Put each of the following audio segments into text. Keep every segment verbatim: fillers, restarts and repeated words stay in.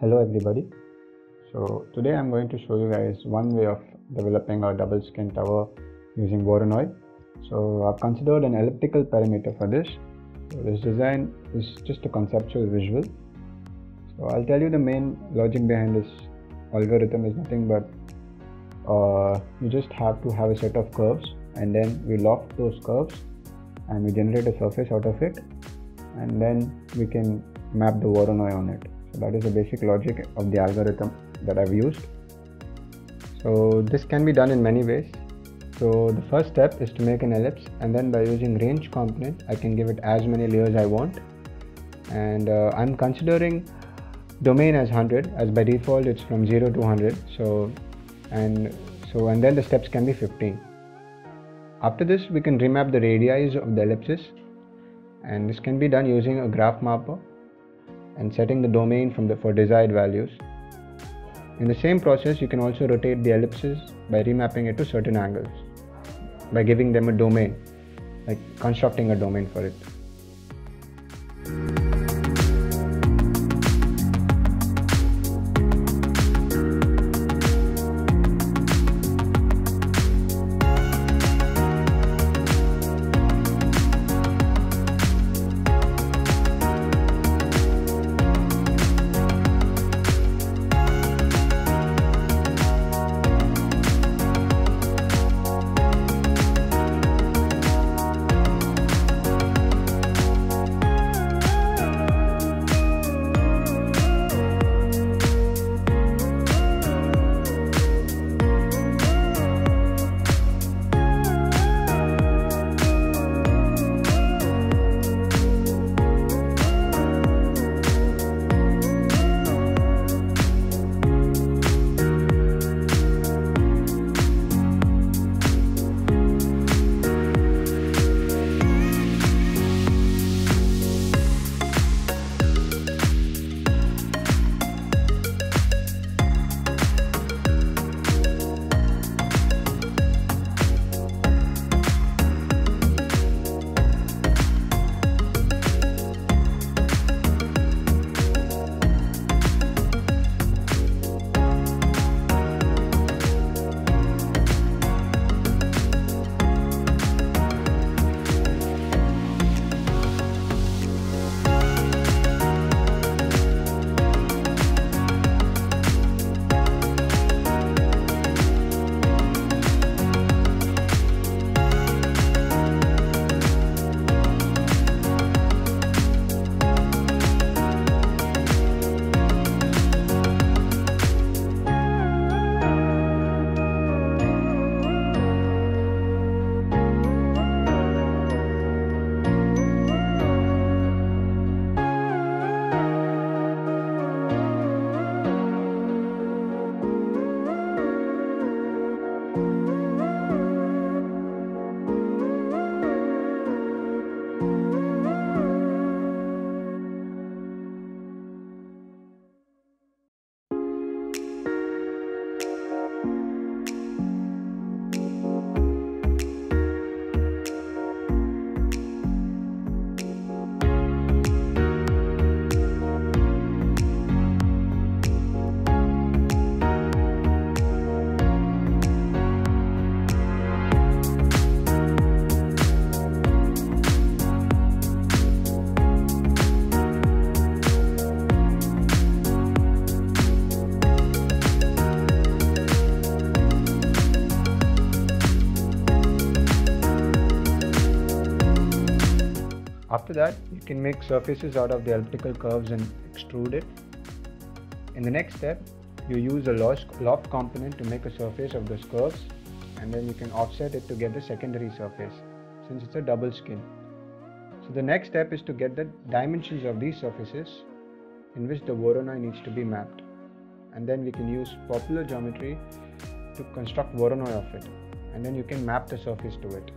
Hello everybody. So today I'm going to show you guys one way of developing a double skin tower using Voronoi. So I've considered an elliptical parameter for this. So this design is just a conceptual visual. So I'll tell you the main logic behind this algorithm is nothing but uh, you just have to have a set of curves, and then we loft those curves and we generate a surface out of it, and then we can map the Voronoi on it. That is the basic logic of the algorithm that I've used. So this can be done in many ways. So the first step is to make an ellipse, and then by using range component I can give it as many layers I want, and uh, I'm considering domain as one hundred, as by default it's from zero to one hundred. So and so and then the steps can be fifteen. After this we can remap the radii of the ellipses, and this can be done using a graph mapper and setting the domain from the for desired values. In the same process, you can also rotate the ellipses by remapping it to certain angles by giving them a domain, like constructing a domain for it. After that, you can make surfaces out of the elliptical curves and extrude it. In the next step, you use a loft component to make a surface of those curves, and then you can offset it to get the secondary surface, since it's a double skin. So the next step is to get the dimensions of these surfaces in which the Voronoi needs to be mapped, and then we can use popular geometry to construct Voronoi of it, and then you can map the surface to it.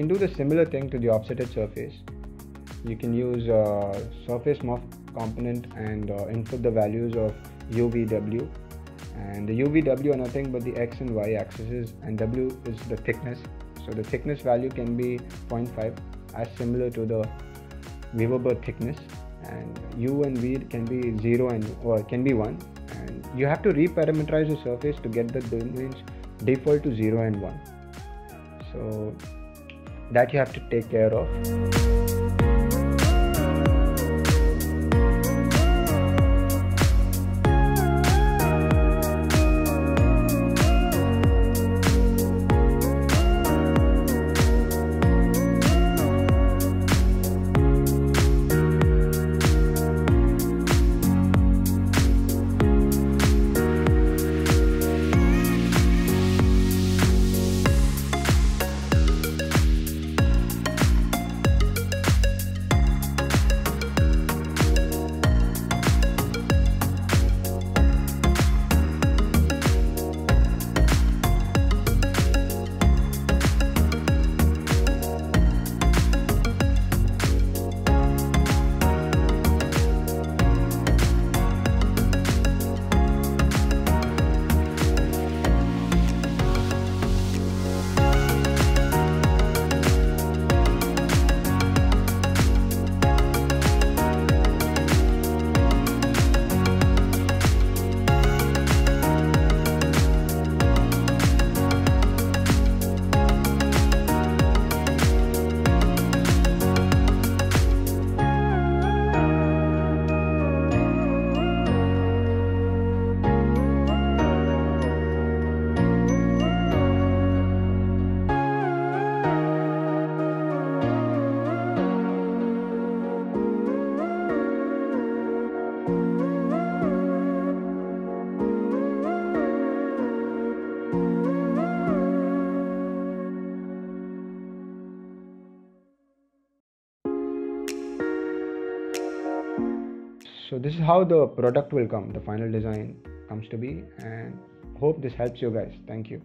can do the similar thing to the offsetted surface. You can use uh, surface morph component and uh, input the values of U V W, and the U V W are nothing but the X and Y axes, and W is the thickness. So the thickness value can be zero point five, as similar to the weaver bird thickness, and U and V can be zero and or can be one, and you have to reparameterize the surface to get the domains default to zero and one. So that you have to take care of. So this is how the product will come, the final design comes to be, and hope this helps you guys. Thank you.